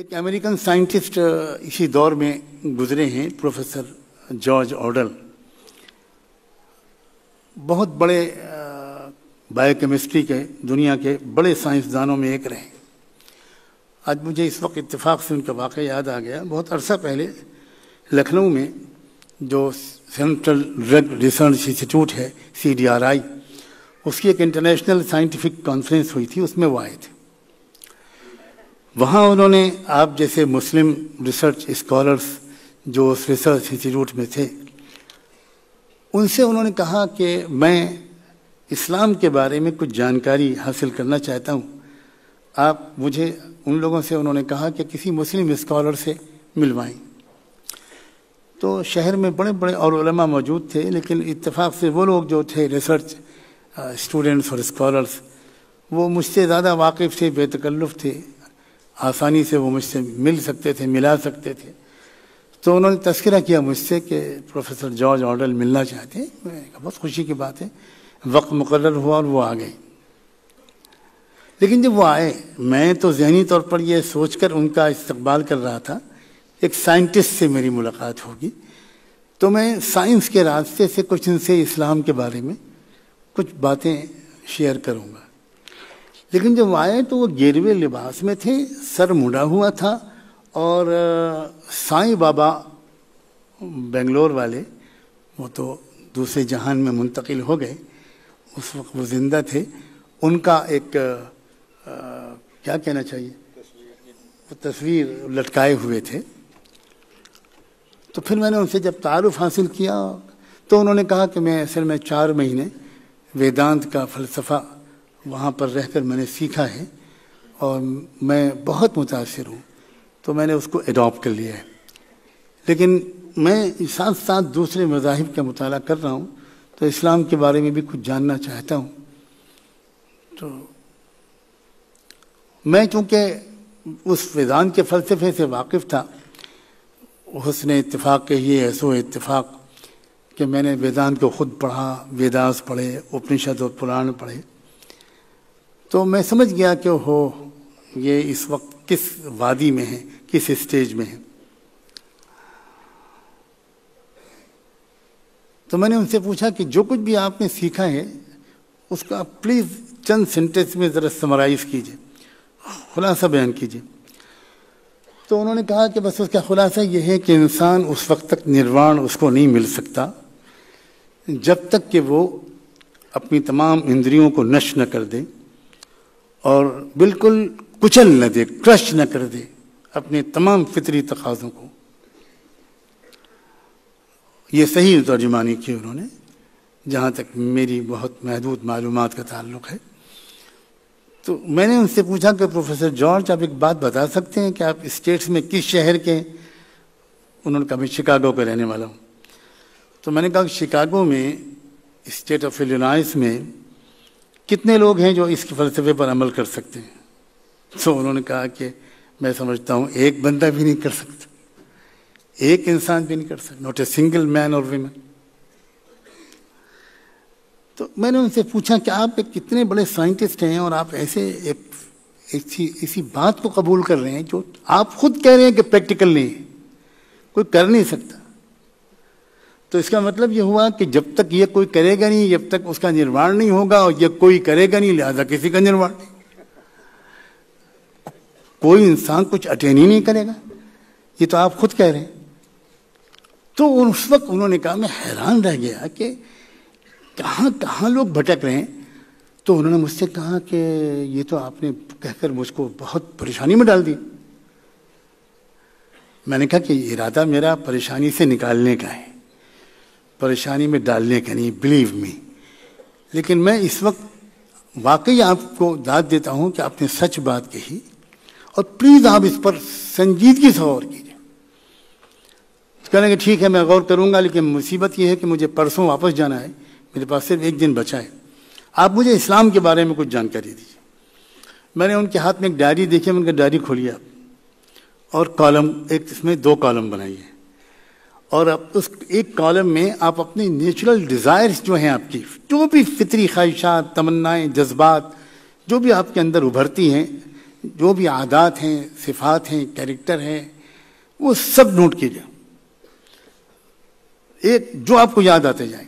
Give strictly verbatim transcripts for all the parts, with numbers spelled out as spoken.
एक American scientist इसी दौर में गुजरे हैं, प्रोफेसर जॉर्ज ऑर्डल। बहुत बड़े बायोकेमिस्ट्री के, दुनिया के बड़े साइंसदानों में एक रहे। आज मुझे इस वक्त इत्तेफाक से उनका वाक़या याद आ गया। बहुत अरसा पहले लखनऊ में जो सेंट्रल ड्रग रिसर्च इंस्टीट्यूट है, सी डी आर आई, उसकी एक इंटरनेशनल साइंटिफिक कॉन्फ्रेंस हुई थी, उसमें वो आए थे। वहाँ उन्होंने आप जैसे मुस्लिम रिसर्च स्कॉलर्स जो उस रिसर्च इंस्टीट्यूट में थे, उनसे उन्होंने कहा कि मैं इस्लाम के बारे में कुछ जानकारी हासिल करना चाहता हूँ, आप मुझे उन लोगों से, उन्होंने कहा कि किसी मुस्लिम स्कॉलर से मिलवाएं। तो शहर में बड़े बड़े और उलमा मौजूद थे, लेकिन इत्तेफाक से वो लोग जो थे रिसर्च स्टूडेंट्स और स्कॉलर्स, वो मुझसे ज़्यादा वाकिफ़ थे, बेतकल्लुफ़ थे, आसानी से वो मुझसे मिल सकते थे, मिला सकते थे। तो उन्होंने तस्करा किया मुझसे कि प्रोफेसर जॉर्ज ऑर्डल मिलना चाहते हैं। मैंने कहा बहुत खुशी की बात है। वक्त मुकर्रर हुआ और वो आ गए। लेकिन जब वो आए, मैं तो ज़हनी तौर पर यह सोचकर उनका इस्तकबाल कर रहा था एक साइंटिस्ट से मेरी मुलाकात होगी। तो मैं साइंस के रास्ते से कुछ उनसे इस्लाम के बारे में कुछ बातें शेयर करूँगा। लेकिन जब आए तो वो गेरुए लिबास में थे, सर मुड़ा हुआ था, और साईं बाबा बेंगलोर वाले, वो तो दूसरे जहान में मुंतकिल हो गए, उस वक्त वो ज़िंदा थे, उनका एक आ, क्या कहना चाहिए, वो तस्वीर लटकाए हुए थे। तो फिर मैंने उनसे जब तारुफ हासिल किया तो उन्होंने कहा कि मैं असल में चार महीने वेदांत का फ़लसफ़ा वहाँ पर रहकर मैंने सीखा है और मैं बहुत मुतासिर हूँ। तो मैंने उसको एडॉप्ट कर लिया है, लेकिन मैं साथ साथ दूसरे मज़ाहिब का मुताला कर रहा हूँ, तो इस्लाम के बारे में भी कुछ जानना चाहता हूँ। तो मैं चूँकि उस वेदांत के फ़लसफ़े से वाकिफ़ था, हुस्ने इत्तिफ़ाक़ के ये ऐसो इत्तिफ़ाक़ कि मैंने वेदांत को ख़ुद पढ़ा, वेदास पढ़े, उपनिषद और पुराण पढ़े, तो मैं समझ गया कि हो ये इस वक्त किस वादी में है, किस स्टेज में है। तो मैंने उनसे पूछा कि जो कुछ भी आपने सीखा है उसका आप प्लीज़ चंद सेंटेंस में ज़रा समराइज़ कीजिए, खुलासा बयान कीजिए। तो उन्होंने कहा कि बस उसका खुलासा यह है कि इंसान उस वक्त तक निर्वाण उसको नहीं मिल सकता जब तक कि वो अपनी तमाम इंद्रियों को नष्ट न कर दे और बिल्कुल कुचल न दे, क्रश न कर दे अपने तमाम फितरी तकाज़ों को। ये सही तर्जुमानी की उन्होंने, जहाँ तक मेरी बहुत महदूद मालूमात का ताल्लुक़ है। तो मैंने उनसे पूछा कि प्रोफेसर जॉर्ज, आप एक बात बता सकते हैं कि आप स्टेट्स में किस शहर के हैं? उन्होंने कहा मैं शिकागो के रहने वाला हूँ। तो मैंने कहा शिकागो में, स्टेट ऑफ इलिनॉइस में कितने लोग हैं जो इसके फ़लसफ़े पर अमल कर सकते हैं? तो उन्होंने कहा कि मैं समझता हूँ एक बंदा भी नहीं कर सकता, एक इंसान भी नहीं कर सकता, नॉट ए सिंगल मैन और वीमेन। तो मैंने उनसे पूछा कि आप एक कितने बड़े साइंटिस्ट हैं और आप ऐसे एक इसी इसी बात को कबूल कर रहे हैं जो आप खुद कह रहे हैं कि प्रैक्टिकल नहीं है, कोई कर नहीं सकता। तो इसका मतलब ये हुआ कि जब तक ये कोई करेगा नहीं, जब तक उसका निर्वाण नहीं होगा, और ये कोई करेगा नहीं, लिहाजा किसी का निर्वाण नहीं, कोई इंसान कुछ अटेन ही नहीं करेगा, ये तो आप खुद कह रहे हैं। तो उस वक्त उन्होंने कहा, मैं हैरान रह गया कि कहाँ कहाँ लोग भटक रहे हैं। तो उन्होंने मुझसे कहा कि ये तो आपने कहकर मुझको बहुत परेशानी में डाल दी। मैंने कहा कि इरादा मेरा परेशानी से निकालने का है, परेशानी में डालने का नहीं, बिलीव मी। लेकिन मैं इस वक्त वाकई आपको दाद देता हूँ कि आपने सच बात कही, और प्लीज़ आप इस पर संजीदगी से गौर कीजिए। तो कहेंगे ठीक है, मैं गौर करूँगा, लेकिन मुसीबत यह है कि मुझे परसों वापस जाना है, मेरे पास सिर्फ एक दिन बचा है, आप मुझे इस्लाम के बारे में कुछ जानकारी दीजिए। मैंने उनके हाथ में एक डायरी देखी, मैंने डायरी खोली आप और कॉलम, एक इसमें दो कॉलम बनाइए, और अब उस एक कॉलम में आप अपने नेचुरल डिज़ायर्स जो हैं, आपकी जो भी फितरी ख्वाहिशात, तमन्नाएं, जज्बात जो भी आपके अंदर उभरती हैं, जो भी आदात हैं, सिफात हैं, कैरेक्टर हैं, वो सब नोट कीजिए, एक जो आपको याद आते जाए।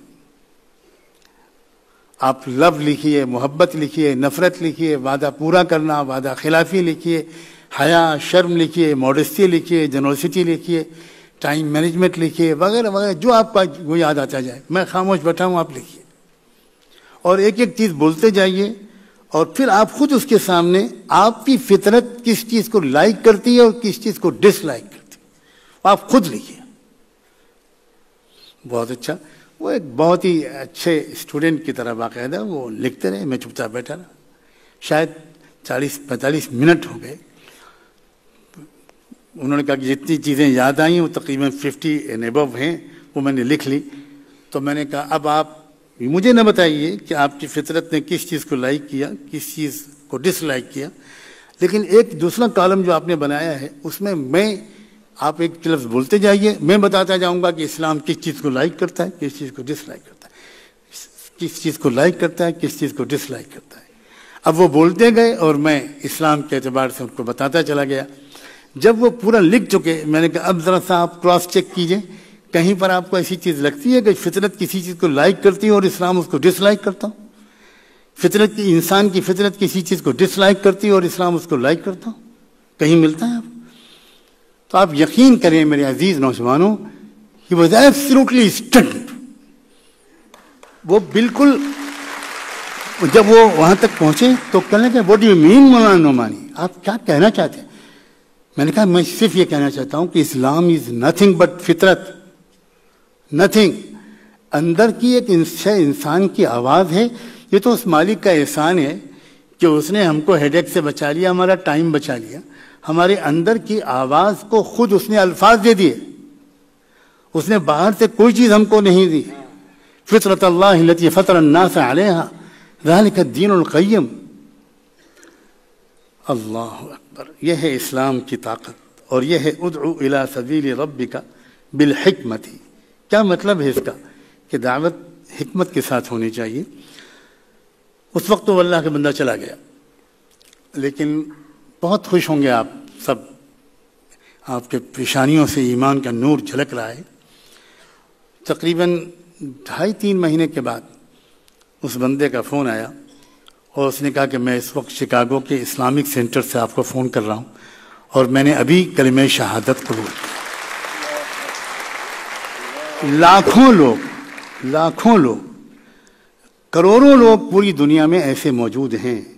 आप लव लिखिए, मोहब्बत लिखिए, नफरत लिखिए, वादा पूरा करना, वादा खिलाफी लिखिए, हया शर्म लिखिए, मॉडेस्टी लिखिए, जनरसिटी लिखिए, टाइम मैनेजमेंट लिखिए, वगैरह वगैरह, जो आपका वो याद आता जाए। मैं खामोश बैठा हूँ, आप लिखिए और एक एक चीज़ बोलते जाइए और फिर आप खुद उसके सामने आपकी फितरत किस चीज़ को लाइक करती है और किस चीज़ को डिसलाइक करती है, आप खुद लिखिए। बहुत अच्छा, वो एक बहुत ही अच्छे स्टूडेंट की तरह बाकायदा वो लिखते रहे। मैं चुपचाप बैठा रहा, शायद चालीस पैंतालीस मिनट हो गए। उन्होंने कहा कि जितनी चीज़ें याद आई वो तकरीबन फिफ्टी एंड अबव हैं, वो मैंने लिख ली। तो मैंने कहा अब आप मुझे न बताइए कि आपकी फितरत ने किस चीज़ को लाइक किया, किस चीज़ को डिसलाइक किया, लेकिन एक दूसरा कॉलम जो आपने बनाया है उसमें मैं, आप एक लफ्ज़ बोलते जाइए, मैं बताता जाऊंगा कि इस्लाम किस चीज़ को लाइक करता है, किस चीज़ को डिसलाइक करता है, किस चीज़ को लाइक करता है, किस चीज़ को डिसलाइक करता है। अब वो बोलते गए और मैं इस्लाम के अतबार से उनको बताता चला गया। जब वो पूरा लिख चुके, मैंने कहा अब ज़रा सा आप क्रॉस चेक कीजिए, कहीं पर आपको ऐसी चीज़ लगती है कि फितरत किसी चीज़ को लाइक करती है और इस्लाम उसको डिसलाइक करता हूँ, फितरत की, इंसान की फितरत किसी चीज़ को डिसलाइक करती है और इस्लाम उसको लाइक करता हूँ, कहीं मिलता है आप? तो आप यकीन करें मेरे अजीज़ नौजवानों, ही वाज एब्सोल्युटली स्टन्ड। वो बिल्कुल, जब वो वहाँ तक पहुँचे तो कहने लगे, व्हाट डू यू मीन मौलाना नोमानी, आप क्या कहना चाहते हैं? मैंने कहा मैं सिर्फ ये कहना चाहता हूँ कि इस्लाम इज़ नथिंग बट फितरत, नथिंग। अंदर की एक इंसान की आवाज़ है। ये तो उस मालिक का एहसान है कि उसने हमको हेडेक से बचा लिया, हमारा टाइम बचा लिया, हमारे अंदर की आवाज़ को खुद उसने अल्फाज दे दिए, उसने बाहर से कोई चीज़ हमको नहीं दी। फितरत अल्लाह लती फ़तर अन्नास अलैहा ज़ालिका दीनुल क़य्यम। अल्लाहु अकबर, यह है इस्लाम की ताकत और यह है उद्उ इला सबील रब्बिका बिल हिकमती। क्या मतलब है इसका कि दावत हिकमत के साथ होनी चाहिए। उस वक्त तो अल्लाह का बंदा चला गया, लेकिन बहुत खुश होंगे आप सब, आपके पेशानियों से ईमान का नूर झलक रहा है। तकरीबन ढाई तीन महीने के बाद उस बंदे का फ़ोन आया और उसने कहा कि मैं इस वक्त शिकागो के इस्लामिक सेंटर से आपको फ़ोन कर रहा हूँ और मैंने अभी कलमे शहादत कबूल किया। लाखों लोग, लाखों लोग, करोड़ों लोग पूरी दुनिया में ऐसे मौजूद हैं।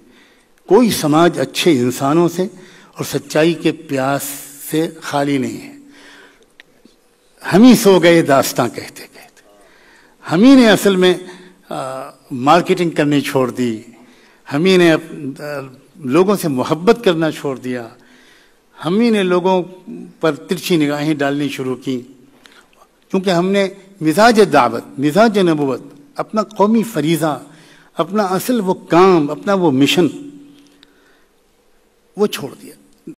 कोई समाज अच्छे इंसानों से और सच्चाई के प्यास से खाली नहीं है। हम ही सो गए दास्तां कहते कहते, हम ही ने असल में आ, मार्केटिंग करनी छोड़ दी, हम ही ने आ, लोगों से मोहब्बत करना छोड़ दिया, हम ही ने लोगों पर तिरछी निगाहें डालनी शुरू की, क्योंकि हमने मिजाज दावत, मिजाज नबूवत, अपना कौमी फरीज़ा, अपना असल वो काम, अपना वो मिशन, वो छोड़ दिया।